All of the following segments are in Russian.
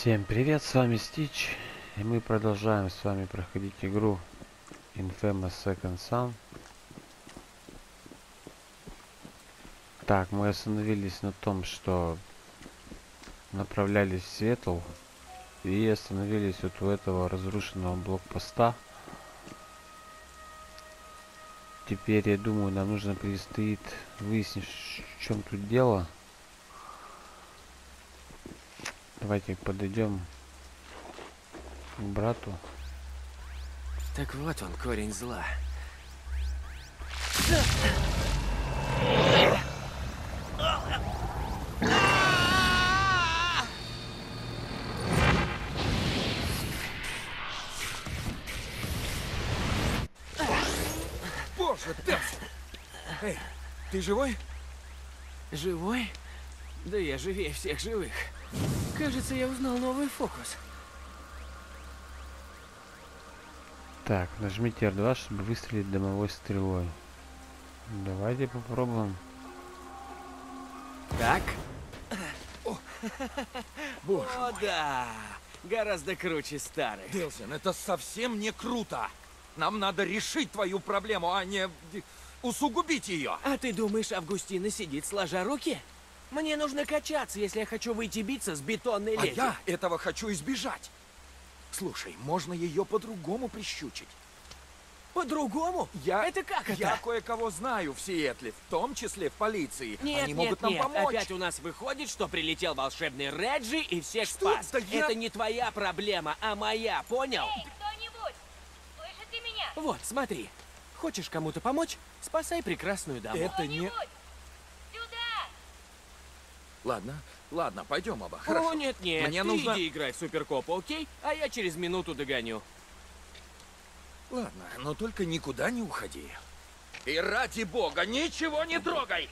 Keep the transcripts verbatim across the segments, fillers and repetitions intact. Всем привет, с вами Стич, и мы продолжаем с вами проходить игру inFAMOUS: Second Son. Так, мы остановились на том, что направлялись в Сиэтл и остановились вот у этого разрушенного блокпоста. Теперь, я думаю, нам нужно предстоит выяснить, в чем тут дело. Давайте подойдем к брату. Так вот он, корень зла. Боже, Тесс! Эй, ты живой? Живой? Да я живее всех живых. Кажется, я узнал новый фокус. Так, нажмите эр два, чтобы выстрелить дымовой стрелой. Давайте попробуем. Так. О, боже мой. О, да. Гораздо круче старых. Делсин, это совсем не круто. Нам надо решить твою проблему, а не усугубить ее. А ты думаешь, Августина сидит сложа руки? Мне нужно качаться, если я хочу выйти биться с бетонной леди. А я этого хочу избежать. Слушай, можно ее по-другому прищучить. По-другому? Я... Это как это? Я кое-кого знаю в Сиэтле, в том числе в полиции. Нет, Они нет, могут нам нет. помочь. Опять у нас выходит, что прилетел волшебный Реджи и всех что? спас. Да я... Это не твоя проблема, а моя, понял? Эй, кто-нибудь! Слышите меня? Вот, смотри. Хочешь кому-то помочь? Спасай прекрасную даму. Это не... Ладно, ладно, пойдем оба. Хорошо. О, нет, нет, мне ты нужно... иди играй в суперкопа, окей? А я через минуту догоню. Ладно, но только никуда не уходи. И ради бога, ничего не трогай!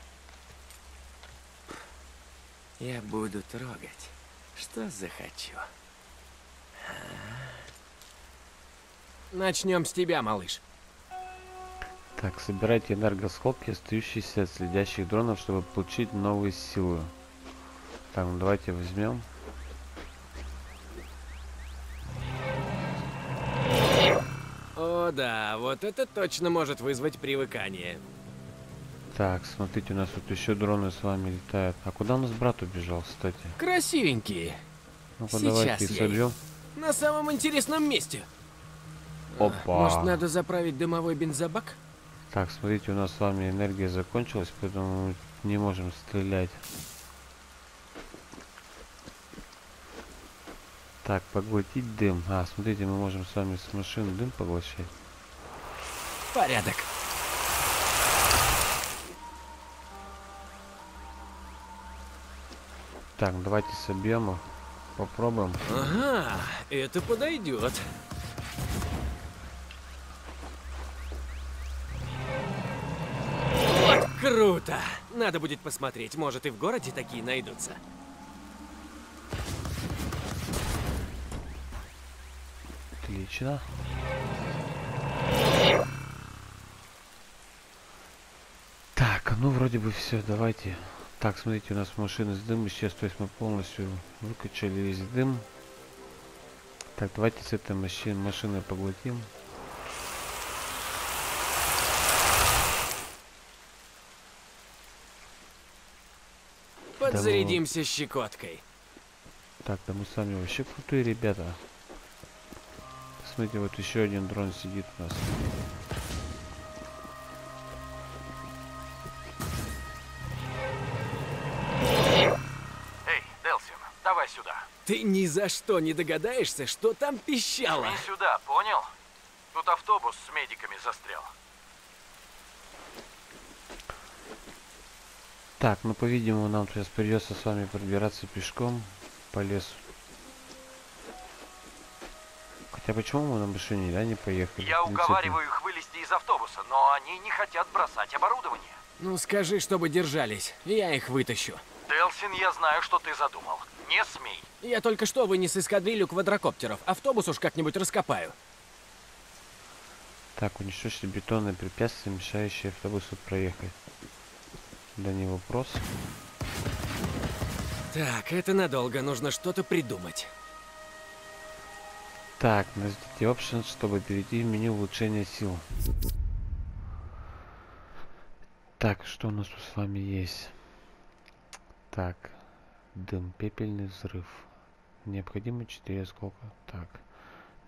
Я буду трогать, что захочу. Начнем с тебя, малыш. Так, собирайте энергосхлопки, остающиеся от следящих дронов, чтобы получить новые силы. Так, ну давайте возьмем. О да, вот это точно может вызвать привыкание. Так, смотрите, у нас тут еще дроны с вами летают. А куда у нас брат убежал, кстати? Красивенькие. Ну-ка, давайте их собьем. На самом интересном месте. Опа. Может, надо заправить дымовой бензобак? Так, смотрите, у нас с вами энергия закончилась, поэтому мы не можем стрелять. Так, поглотить дым. А, смотрите, мы можем с вами с машин дым поглощать. Порядок. Так, давайте с объема попробуем. Ага, это подойдет. Вот круто! Надо будет посмотреть, может и в городе такие найдутся. Отлично. Так, ну вроде бы все, давайте. Так, смотрите, у нас машина с дымом сейчас, то есть мы полностью выкачали весь дым. Так, давайте с этой маши- машиной поглотим. Подзарядимся да, щекоткой. Так, да мы сами вообще крутые ребята. Смотрите, вот еще один дрон сидит у нас. Эй, Делсин, давай сюда. Ты ни за что не догадаешься, что там пищало. Иди сюда, понял? Тут автобус с медиками застрял. Так, ну, по-видимому, нам сейчас придется с вами пробираться пешком по лесу. А почему мы на машине, да, не поехали? Я уговариваю их вылезти из автобуса, но они не хотят бросать оборудование. Ну скажи, чтобы держались, я их вытащу. Делсин, я знаю, что ты задумал. Не смей. Я только что вынес эскадрилью квадрокоптеров. Автобус уж как-нибудь раскопаю. Так, уничтожьте бетонные препятствия, мешающие автобусу проехать. Да не вопрос. Так, это надолго, нужно что-то придумать. Так, нажмите Option, чтобы перейти в меню улучшения сил. Так, что у нас тут с вами есть? Так, дым, пепельный взрыв. Необходимо четыре осколка. Так,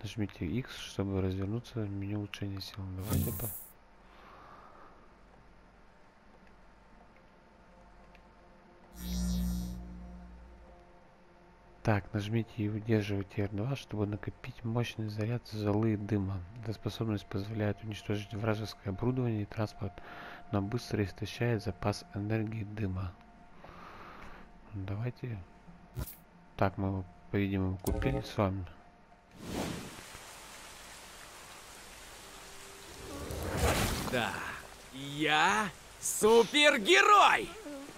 нажмите X, чтобы развернуться в меню улучшения сил. Давайте по... Так, нажмите и удерживайте эр два, чтобы накопить мощный заряд золы и дыма. Эта способность позволяет уничтожить вражеское оборудование и транспорт, но быстро истощает запас энергии дыма. Давайте. Так, мы его, по-видимому, купили с вами. Да, я супергерой!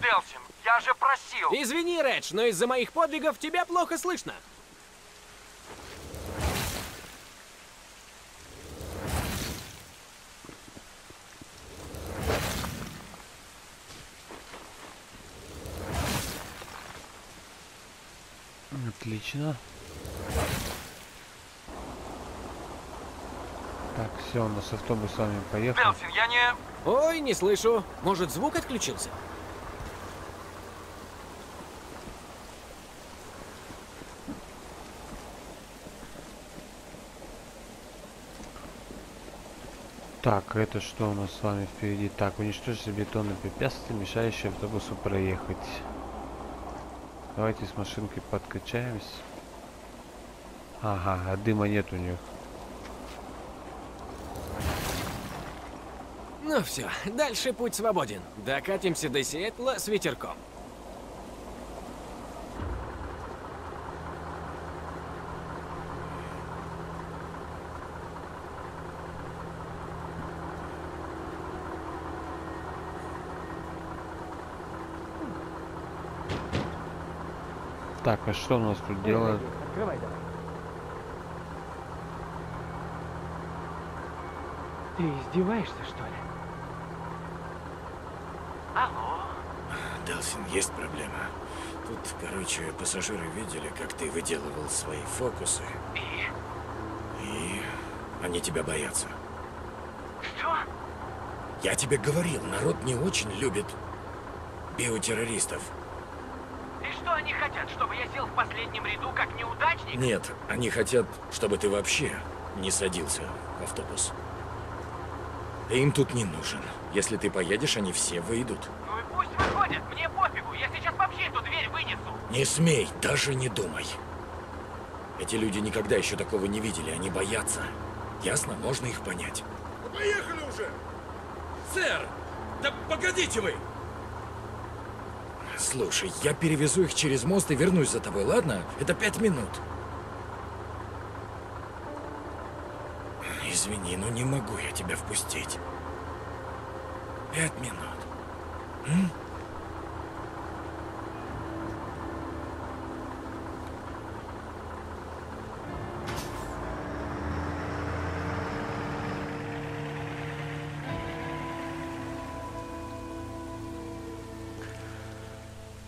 Делсин, я же просил! Извини, Редж, но из-за моих подвигов тебя плохо слышно. Отлично. Так, все, у нас автобус с вами поехал. Делсин, я не... Ой, не слышу. Может, звук отключился? Так, это что у нас с вами впереди? Так, уничтожьте бетонные препятствия, мешающие автобусу проехать. Давайте с машинкой подкачаемся. Ага, а дыма нет у них. Ну все, дальше путь свободен. Докатимся до Сиэтла с ветерком. Так, а что у нас тут делают? Открывай, давай. Ты издеваешься, что ли? Алло. Делсин, есть проблема. Тут, короче, пассажиры видели, как ты выделывал свои фокусы. И? И они тебя боятся. Что? Я тебе говорил, народ не очень любит биотеррористов. Они хотят, чтобы я сел в последнем ряду как неудачник? Нет, они хотят, чтобы ты вообще не садился в автобус. Ты им тут не нужен. Если ты поедешь, они все выйдут. Ну и пусть выходят, мне пофигу, я сейчас вообще эту дверь вынесу. Не смей, даже не думай. Эти люди никогда еще такого не видели, они боятся. Ясно, можно их понять. Да поехали уже! Сэр, да погодите вы! Слушай, я перевезу их через мост и вернусь за тобой, ладно? Это пять минут. Извини, но не могу я тебя впустить. Пять минут. М?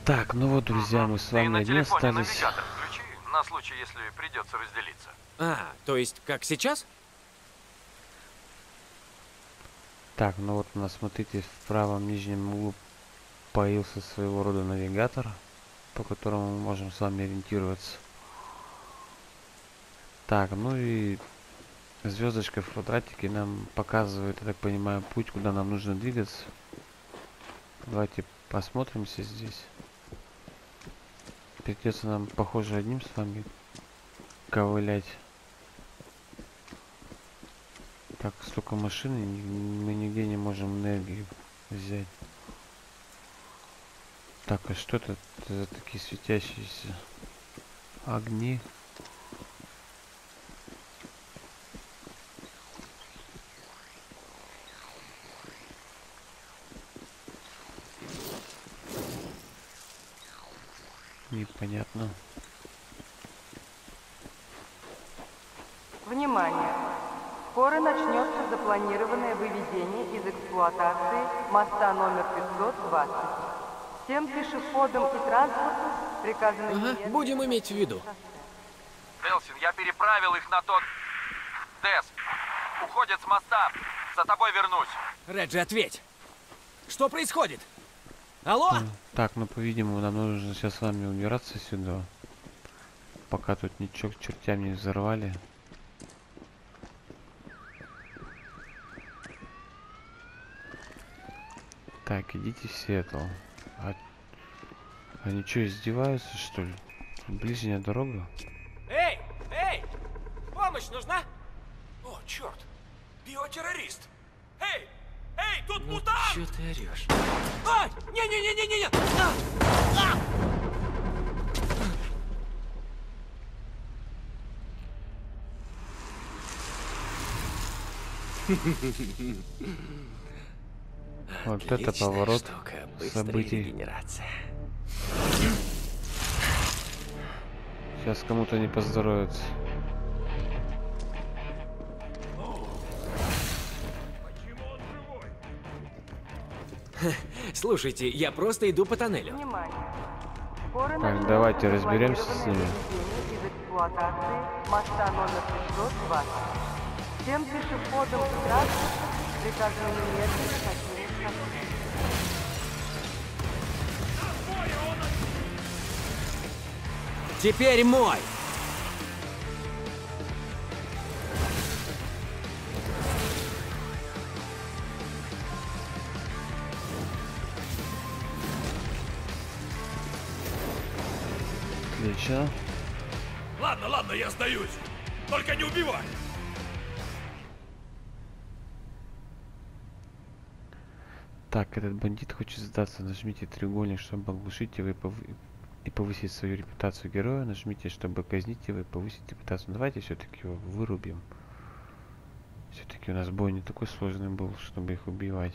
Так, ну вот, друзья, мы с вами один остались. Включи, на случай, если придется разделиться. А, то есть, как сейчас? Так, ну вот у нас, смотрите, в правом нижнем углу появился своего рода навигатор, по которому мы можем с вами ориентироваться. Так, ну и звездочка в квадратике нам показывает, я так понимаю, путь, куда нам нужно двигаться. Давайте посмотримся здесь. Придется нам, похоже, одним с вами ковылять. Так, столько машин, мы нигде не можем энергию взять. Так, а что это за такие светящиеся огни? Непонятно. Внимание! Скоро начнется запланированное выведение из эксплуатации моста номер пятьсот двадцать. Всем пешеходам и транспорту приказано... Ага, будем иметь в виду. Делсин, я переправил их на тот... ДЭС. Уходят с моста. За тобой вернусь. Реджи, ответь. Что происходит? Алло? Так, ну, по-видимому, нам нужно сейчас с вами убираться сюда. Пока тут ничего к чертям не взорвали. Так, идите в Сиэтл. А... Они что, издеваются, что ли? Ближняя дорога. Эй! Эй! Помощь нужна? О, черт! Биотеррорист! Эй! Эй, тут ну, мутант! Чё ты орешь? А! Не-не-не-не-не! А! А! Вот это поворот событий. Сейчас кому-то не поздоровится. Слушайте, я просто иду по тоннелю. Так, давайте разберемся с ними. Всем пешеходам здравствуйте, прикажу немедленно покинуть станцию. Теперь мой! Отлично. Ладно, ладно, я сдаюсь. Только не убивай! Так, этот бандит хочет сдаться. Нажмите треугольник, чтобы оглушить его и, пов... и повысить свою репутацию героя. Нажмите, чтобы казнить его и повысить репутацию. Давайте все-таки его вырубим. Все-таки у нас бой не такой сложный был, чтобы их убивать.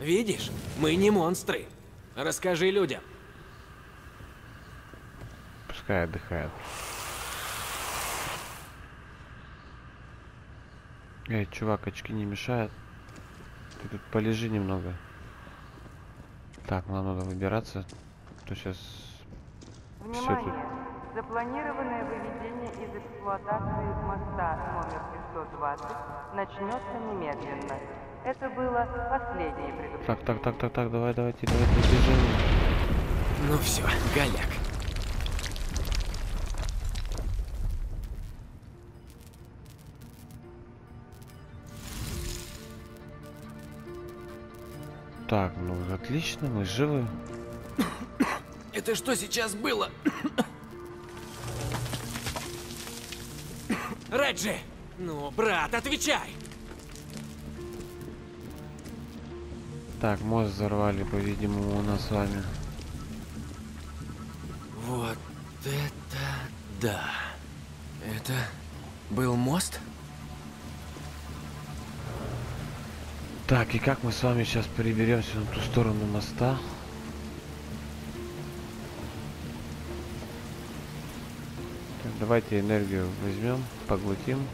Видишь, мы не монстры. Расскажи людям. Пускай отдыхает. Эй, чувак, очки не мешают. Ты тут полежи немного. Так, нам надо выбираться, то сейчас... Внимание! Тут... Запланированное выведение из эксплуатации моста номер пятьсот двадцать начнется немедленно. Это было последнее предупреждение. Так, так, так, так, так, давай, давайте, давайте, бежим. Ну все, голяк. Так, ну отлично, мы живы. Это что сейчас было? Реджи! Ну, брат, отвечай! Так, мост взорвали, по-видимому, у нас с вами. Вот это да! Это был мост? Так, и как мы с вами сейчас переберемся на ту сторону моста? Так, давайте энергию возьмем, поглотим.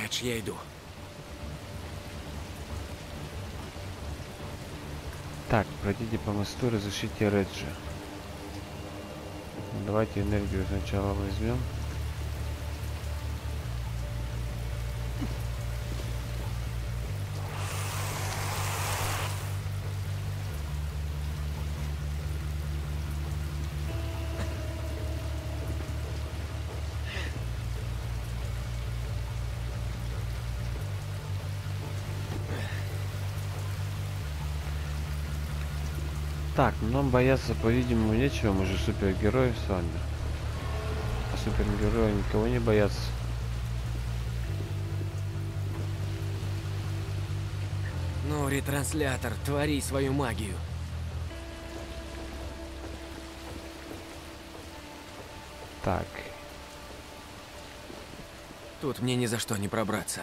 Редж, я иду. Так, пройдите по мосту, разрешите Реджи. Давайте энергию сначала возьмем. Так, нам бояться, по-видимому, нечего, мы же супергерои с вами. А супергерои никого не боятся. Ну, ретранслятор, твори свою магию. Так. Тут мне ни за что не пробраться.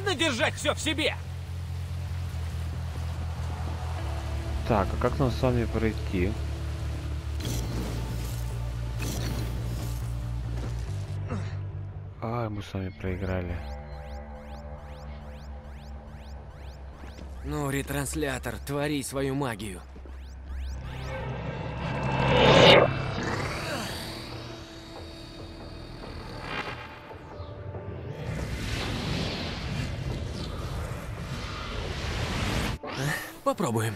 вредно держать все в себе. Так, а как нам с вами пройти? А, мы с вами проиграли. Ну, ретранслятор, твори свою магию. Попробуем.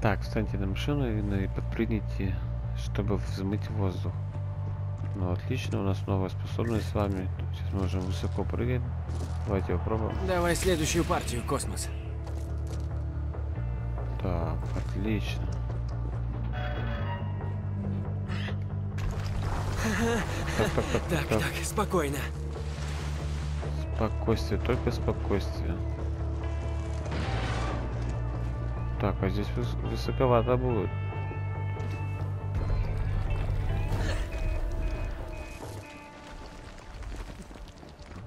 Так, встаньте на машину и подпрыгните, чтобы взмыть воздух. Ну, отлично, у нас новая способность с вами. Сейчас можем высоко прыгать. Давайте попробуем. Давай следующую партию, космос. Так, отлично. Так, так, так, так, так, так, спокойно. Спокойствие, только спокойствие. Так, а здесь выс высоковато будет.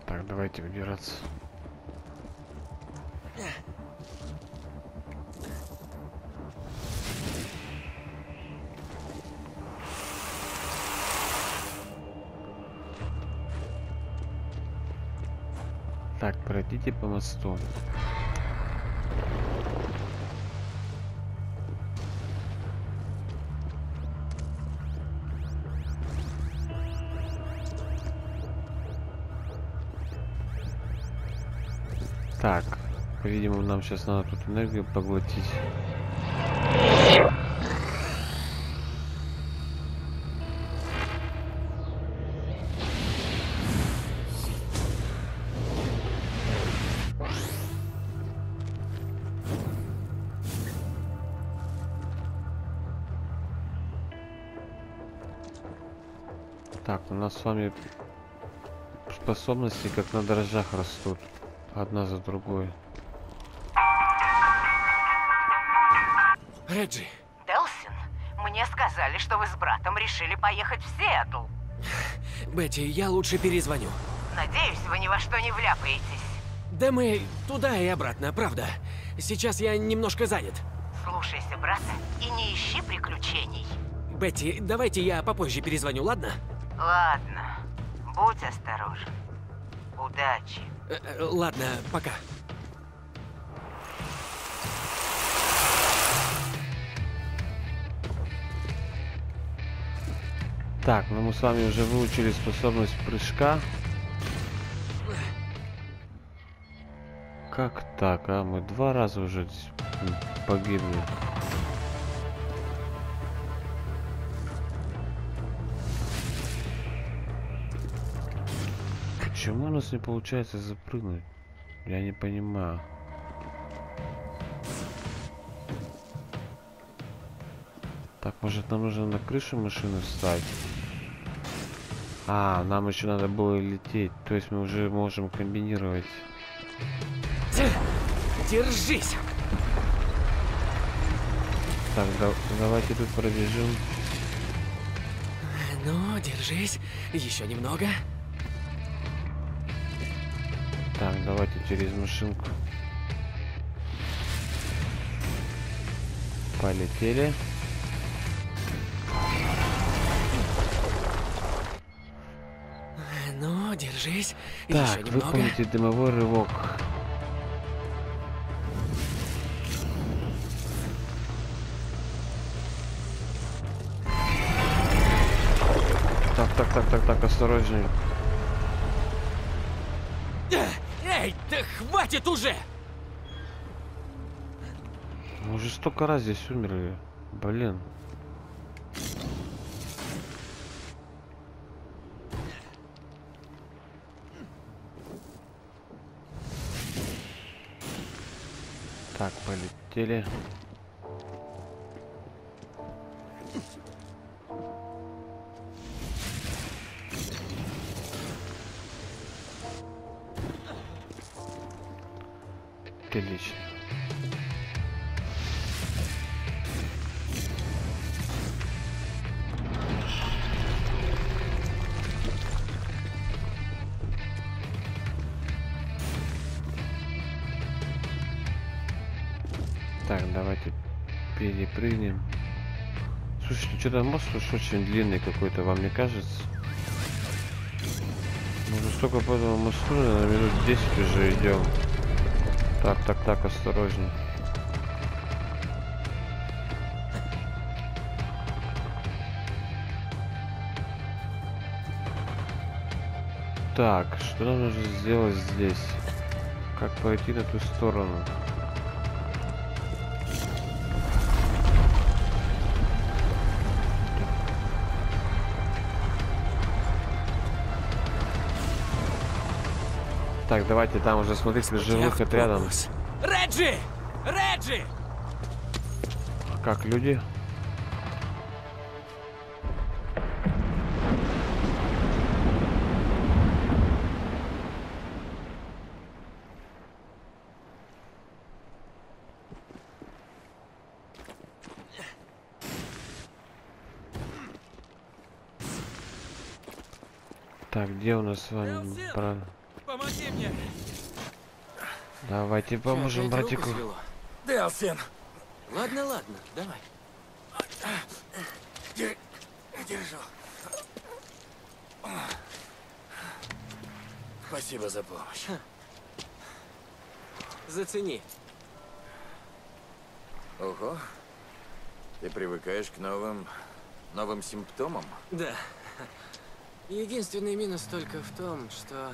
Так, давайте выбираться. Так, пройдите по мосту. Так, по-видимому, нам сейчас надо тут энергию поглотить. Так, у нас с вами способности как на дрожжах растут. Одна за другой. Реджи. Делсин, мне сказали, что вы с братом решили поехать в Сиэтл. Бетти, я лучше перезвоню. Надеюсь, вы ни во что не вляпаетесь. Да мы туда и обратно, правда. Сейчас я немножко занят. Слушайся брата и не ищи приключений. Бетти, давайте я попозже перезвоню, ладно? Ладно. Будь осторожен. Удачи. Ладно, пока. Так, ну мы с вами уже выучили способность прыжка. Как так, а? Мы два раза уже погибли. Почему у нас не получается запрыгнуть? Я не понимаю. Так, может, нам нужно на крышу машины встать? А, нам еще надо было лететь. То есть мы уже можем комбинировать. Держись! Так, да, давайте тут пробежим. Ну, держись. Еще немного. Так, давайте через машинку. Полетели. Ну, держись. Так, выполните дымовой рывок. Так, так, так, так, так, осторожней. Да хватит уже! Мы уже столько раз здесь умерли. Блин. Так, полетели. Отлично. Так, давайте перепрыгнем. Слушайте, что-то мост уж очень длинный какой-то, вам не кажется? Мы уже столько по этому мосту, на минут десять уже идем. Так, так, так, осторожно. Так, что нам нужно сделать здесь? Как пойти на ту сторону? Так, давайте там уже смотрите, же выход рядом. Реджи! Реджи! Как люди? Так, где у нас с вами? Брат? Помоги мне. Давайте поможем братику. Делсин. Ладно, ладно, давай. Держу. Спасибо за помощь. Зацени. Ого. Ты привыкаешь к новым, новым симптомам? Да. Единственный минус только в том, что...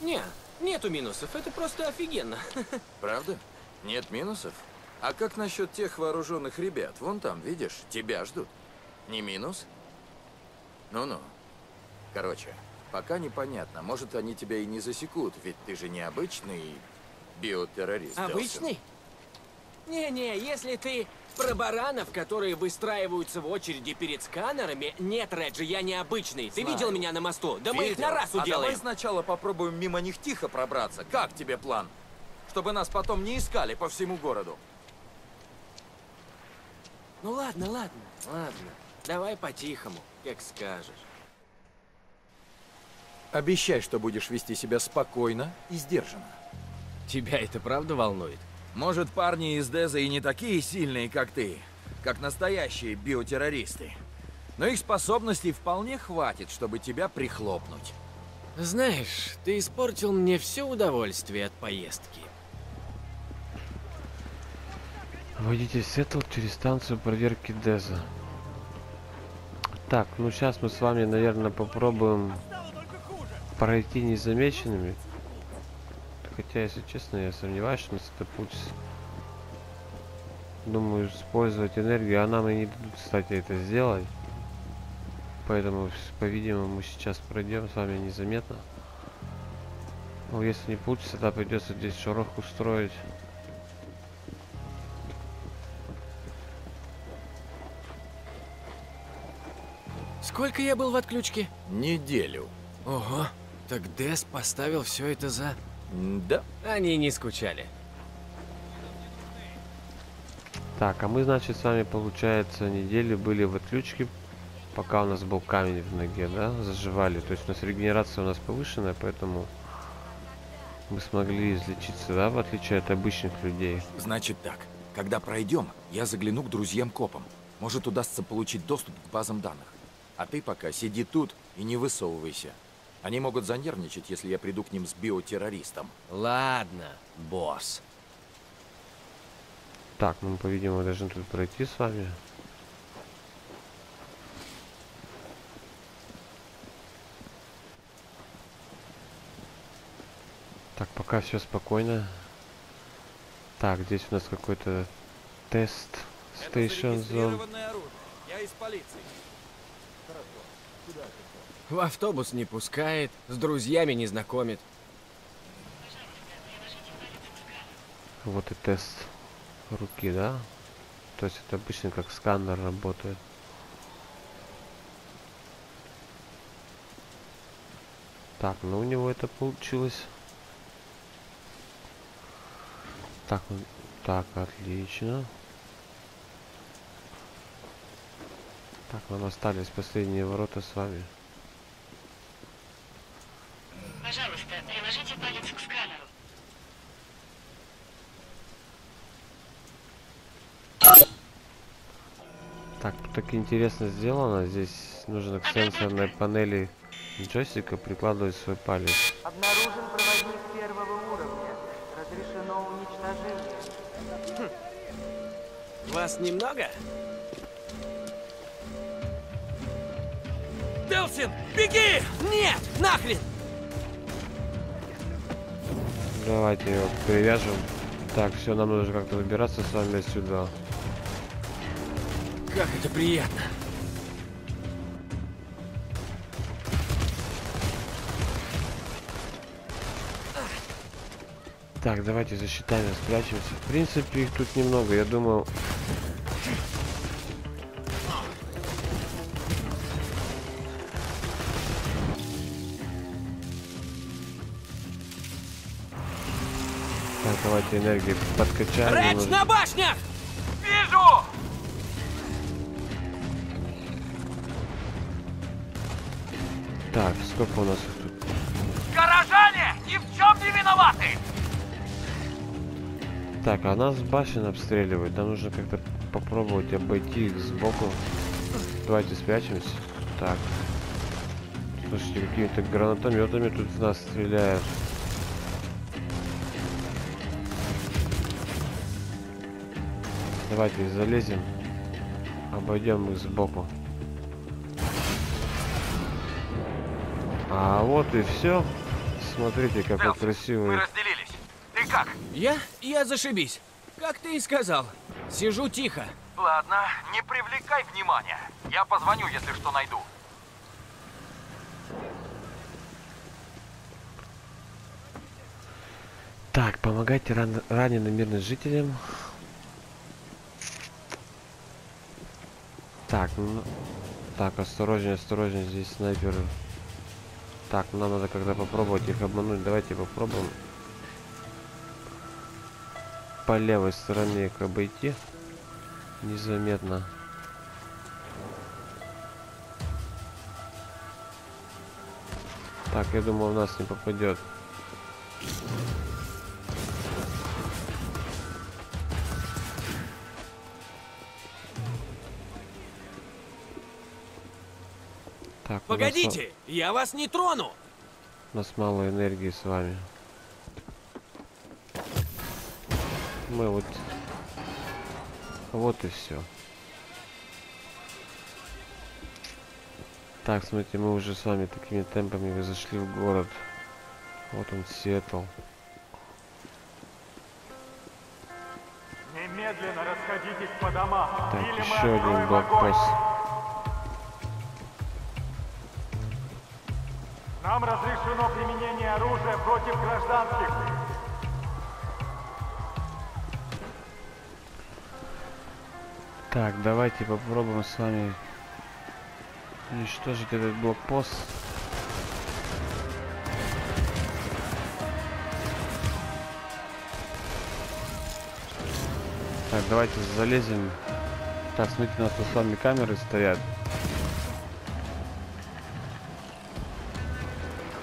Не, нету минусов, это просто офигенно. Правда? Нет минусов? А как насчет тех вооруженных ребят? Вон там, видишь, тебя ждут. Не минус? Ну-ну. Короче, пока непонятно. Может, они тебя и не засекут, ведь ты же необычный биотеррорист. Обычный? Не-не, если ты... Про баранов, которые выстраиваются в очереди перед сканерами. Нет, Реджи, я необычный. Ты видел меня на мосту? Да мы их на раз уделаем. А давай сначала попробуем мимо них тихо пробраться. Как тебе план? Чтобы нас потом не искали по всему городу. Ну ладно, ладно, ладно. Давай по-тихому, как скажешь. Обещай, что будешь вести себя спокойно и сдержанно. Тебя это правда волнует? Может, парни из ДЭСа и не такие сильные, как ты, как настоящие биотеррористы. Но их способностей вполне хватит, чтобы тебя прихлопнуть. Знаешь, ты испортил мне все удовольствие от поездки. Водитель Сиэтл через станцию проверки ДЭСа. Так, ну сейчас мы с вами, наверное, попробуем пройти незамеченными. Хотя, если честно, я сомневаюсь, что у нас это получится. Думаю, использовать энергию, а нам и не дадут, кстати, это сделать. Поэтому, по-видимому, мы сейчас пройдем с вами незаметно. Ну, если не получится, то придется здесь шорох устроить. Сколько я был в отключке? Неделю. Ого, так ДЭС поставил все это за... Да. Они не скучали. Так, а мы, значит, с вами, получается, неделю были в отключке, пока у нас был камень в ноге, да, заживали. То есть у нас регенерация у нас повышенная, поэтому мы смогли излечиться, да, в отличие от обычных людей. Значит так, когда пройдем, я загляну к друзьям-копам. Может, удастся получить доступ к базам данных. А ты пока сиди тут и не высовывайся. Они могут занервничать, если я приду к ним с биотеррористом. Ладно, босс. Так, ну, по-видимому, должны тут пройти с вами. Так, пока все спокойно. Так, здесь у нас какой-то тест. Station Zone. Я из полиции. Хорошо. Куда ты? В автобус не пускает, с друзьями не знакомит. Вот и тест руки, да? То есть это обычно как сканер работает. Так, ну у него это получилось. Так, так, отлично. Так, нам остались последние ворота с вами. Пожалуйста, приложите палец к сканеру. Так, тут так интересно сделано. Здесь нужно к сенсорной панели джойстика прикладывать свой палец. Обнаружен проводник первого уровня. Разрешено уничтожение. Хм. Вас немного? Делсин, беги! Нет, нахрен! Давайте его привяжем. Так, все, нам нужно как-то выбираться с вами сюда. Как это приятно. Так, давайте за щитами спрячемся. В принципе, их тут немного, я думаю. Так, давайте энергию подкачаем. Рэдж на башнях! Вижу! Так, сколько у нас их тут? Горожане ни в чем не виноваты! Так, а нас башен обстреливают. Нам нужно как-то попробовать обойти их сбоку. Давайте спрячемся. Так. Слушайте, какими-то гранатометами тут в нас стреляют. Давайте залезем. Обойдем их сбоку. А вот и все. Смотрите, какой красивый. Мы разделились. Ты как? Я? Я зашибись. Как ты и сказал. Сижу тихо. Ладно, не привлекай внимания. Я позвоню, если что найду. Так, помогайте ран... раненым мирным жителям. Так, ну... Так, осторожнее, осторожнее, здесь снайперы. Так, нам надо когда попробовать их обмануть. Давайте попробуем. По левой стороне их обойти. Незаметно. Так, я думаю, у нас не попадет. Так, погодите, нас... я вас не трону. У нас мало энергии с вами. Мы вот, вот и все. Так, смотрите, мы уже с вами такими темпами зашли в город. Вот он, Сиэтл. Немедленно расходитесь по домам. Так, или еще один блокпост. Нам разрешено применение оружия против гражданских. Так, давайте попробуем с вами уничтожить этот блокпост. Так, давайте залезем. Так, смотрите, у нас тут с вами камеры стоят.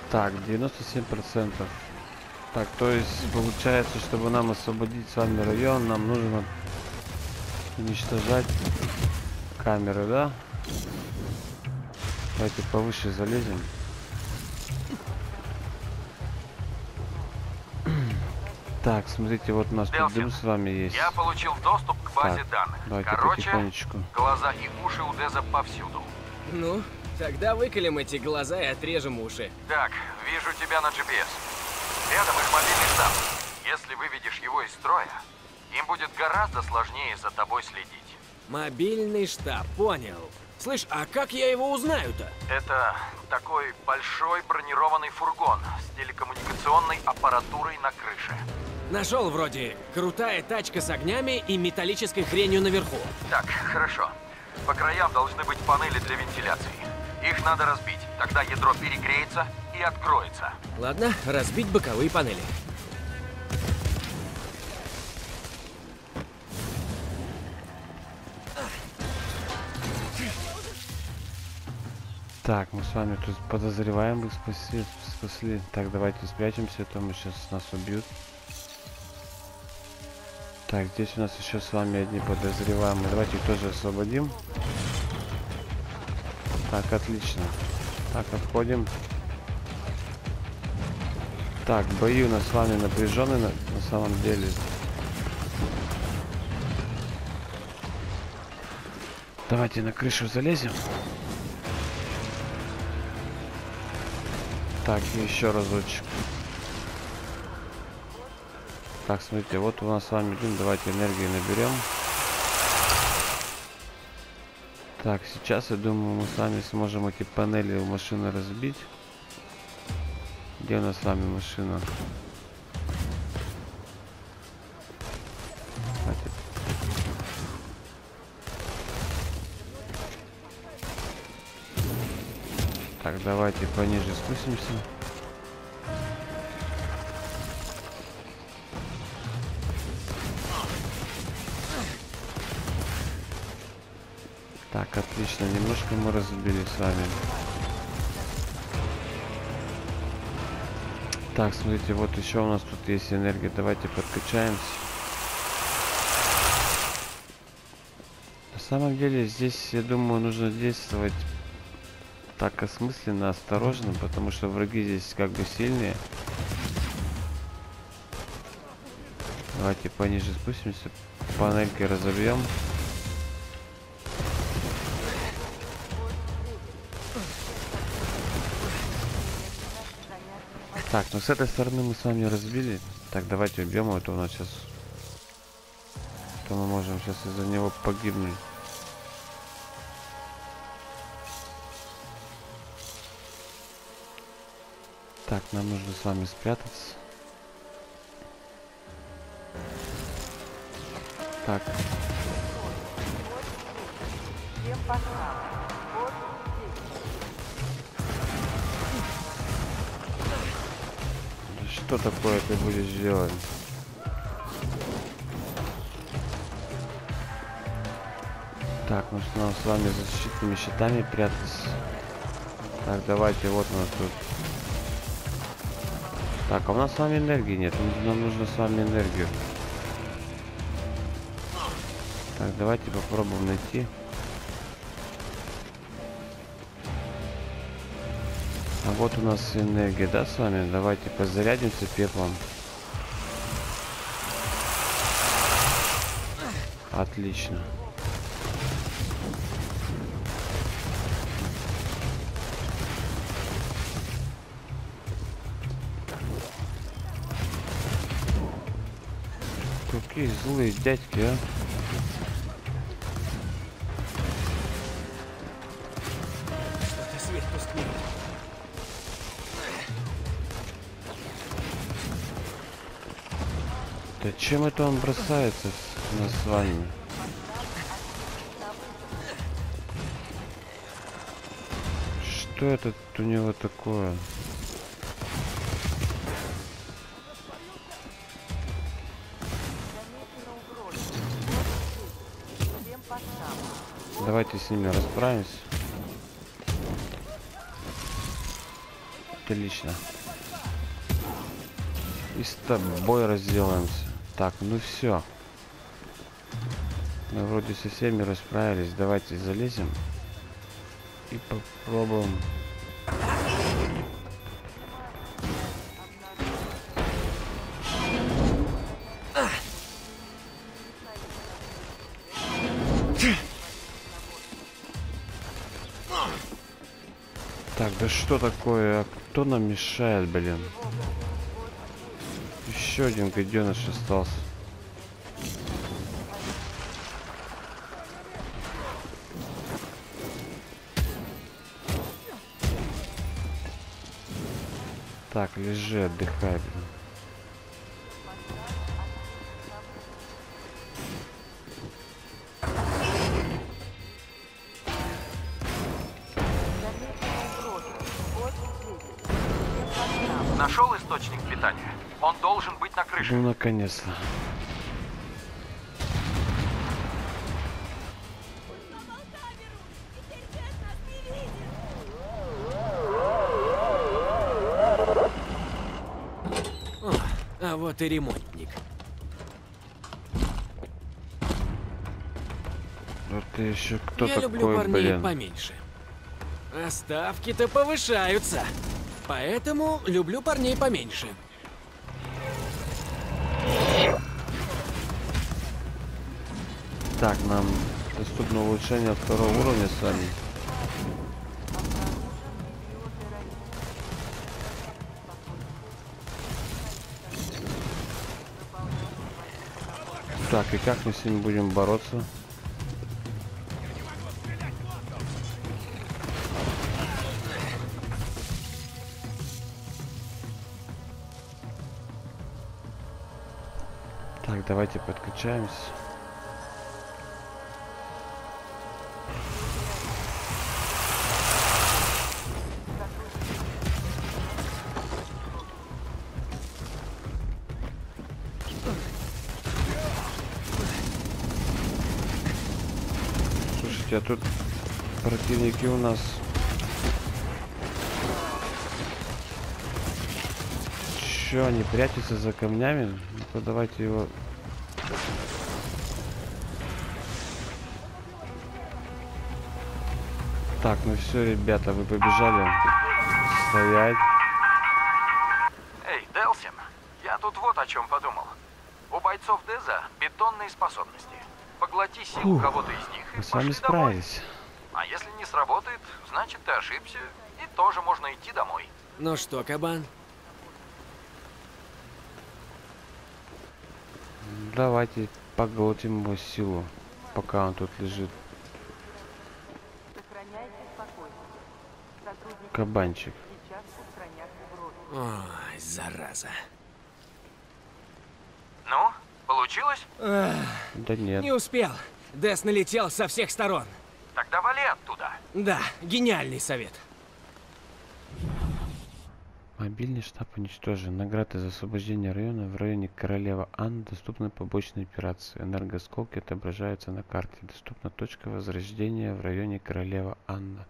Так, девяносто семь процентов. Так, то есть получается, чтобы нам освободить с вами район, нам нужно уничтожать камеры, да? Давайте повыше залезем. Так, смотрите, вот у нас дым с вами есть. Я получил доступ к базе так, данных. Давайте Короче, потихонечку. Глаза и уши у Деза повсюду. Ну? Тогда выколем эти глаза и отрежем уши. Так, вижу тебя на джи пи эс. Рядом их мобильный штаб. Если выведешь его из строя, им будет гораздо сложнее за тобой следить. Мобильный штаб, понял. Слышь, а как я его узнаю-то? Это такой большой бронированный фургон с телекоммуникационной аппаратурой на крыше. Нашел вроде. Крутая тачка с огнями и металлической хренью наверху. Так, хорошо. По краям должны быть панели для вентиляции. Их надо разбить, тогда ядро перегреется и откроется. Ладно, разбить боковые панели. Так, мы с вами тут подозреваем, их спасли, спасли. Так, давайте спрячемся, а то мы сейчас нас убьют. Так, здесь у нас еще с вами одни подозреваемые. Давайте их тоже освободим. Так, отлично. Так, отходим. Так, бои у нас с вами напряженные на, на самом деле. Давайте на крышу залезем. Так, еще разочек. Так, смотрите, вот у нас с вами один. Давайте энергии наберем. Так, сейчас, я думаю, мы с вами сможем эти панели у машины разбить. Где у нас с вами машина? Хватит. Так, давайте пониже спустимся. Так, отлично, немножко мы разбили с вами. Так, смотрите, вот еще у нас тут есть энергия. Давайте подкачаемся. На самом деле здесь, я думаю, нужно действовать так осмысленно, осторожно, потому что враги здесь как бы сильные. Давайте пониже спустимся, панельки разобьем. Так, ну с этой стороны мы с вами разбили. Так, давайте убьем его, а то у нас сейчас... То мы можем сейчас из-за него погибнуть. Так, нам нужно с вами спрятаться. Так. Что такое ты будешь делать? Так, ну что нам с вами за защитными щитами прятаться? Так, давайте, вот у нас тут. Так, а у нас с вами энергии нет, нам нужно с вами энергию. Так, давайте попробуем найти. А вот у нас энергия, да, с вами? Давайте позарядимся пеплом. Отлично. Какие злые дядьки, а? Да чем это он бросается на с вами? Что это у него такое? Давайте с ними расправимся. Отлично. И с тобой разделаемся. Так, ну все. Мы вроде со всеми расправились. Давайте залезем. И попробуем. Так, да что такое? Кто нам мешает, блин? Еще один гаденыш остался. Так, лежи, отдыхай, блин. Нашел источник питания. Он должен быть на крыше. Ну, наконец-то. А вот и ремонтник. это еще кто я такой, люблю парней блин? Поменьше. А ставки-то повышаются. Поэтому люблю парней поменьше. Так, нам доступно улучшение второго уровня с вами. Так, и как мы с ними будем бороться? Так, давайте подключаемся. А тут противники у нас еще они прячутся за камнями. Ну-ка, давайте его так. Ну все, ребята, вы побежали. Стоять. Эй, Делсин, я тут вот о чем подумал. У бойцов ДЭСа бетонные способности. Поглоти силу кого-то из них и пошли домой. А если не сработает, значит ты ошибся, и тоже можно идти домой. Ну что, кабан? Давайте поглотим его силу, пока он тут лежит. Кабанчик. Ой, зараза. Ну? Получилось? Ах, да нет. Не успел. ДЭС налетел со всех сторон. Тогда вали оттуда. Да, гениальный совет. Мобильный штаб уничтожен. Награды за освобождение района в районе Королева Анна доступны побочные операции. Энергосколки отображаются на карте. Доступна точка возрождения в районе Королева Анна.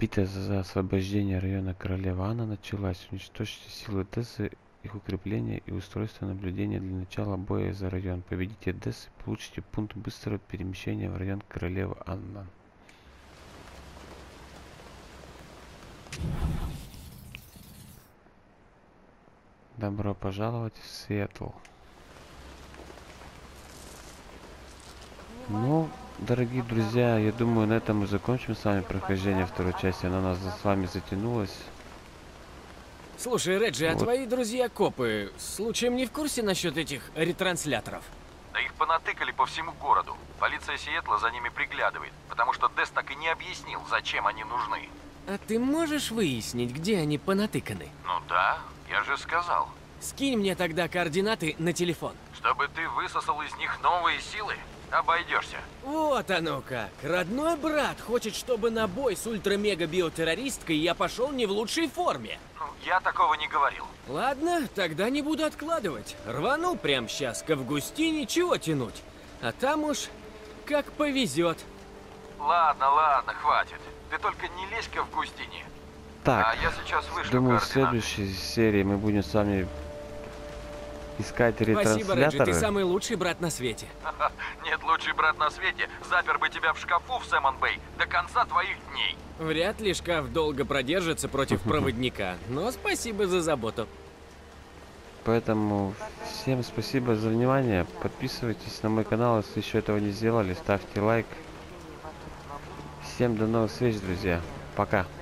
Битва за освобождение района Королева Анна началась. Уничтожьте силы ДЭСа, их укрепление и устройство наблюдения для начала боя за район. Победите ДЭС и получите пункт быстрого перемещения в район Королевы Анна. Добро пожаловать в Сиэтл. Ну, дорогие друзья, я думаю, на этом мы закончим с вами прохождение второй части. Она нас с вами затянулась. Слушай, Реджи, вот. А твои друзья-копы случаем не в курсе насчет этих ретрансляторов? Да их понатыкали по всему городу. Полиция Сиэтла за ними приглядывает, потому что ДЭС так и не объяснил, зачем они нужны. А ты можешь выяснить, где они понатыканы? Ну да, я же сказал. Скинь мне тогда координаты на телефон. Чтобы ты высосал из них новые силы, обойдешься. Вот оно как. Родной брат хочет, чтобы на бой с ультра-мега-биотеррористкой я пошел не в лучшей форме. Я такого не говорил. Ладно, тогда не буду откладывать. Рвану прямо сейчас к Августине, чего тянуть. А там уж как повезет. Ладно, ладно, хватит. Ты только не лезь к Августине. Так, а я сейчас вышлю. Думаю, в следующей серии мы будем с вами искать ретрансляторы. Спасибо, Реджи, ты самый лучший брат на свете. Нет, лучший брат на свете запер бы тебя в шкафу в Сэмон-Бэй до конца твоих дней. Вряд ли шкаф долго продержится против проводника, но спасибо за заботу. Поэтому всем спасибо за внимание. Подписывайтесь на мой канал, если еще этого не сделали. Ставьте лайк. Всем до новых встреч, друзья. Пока.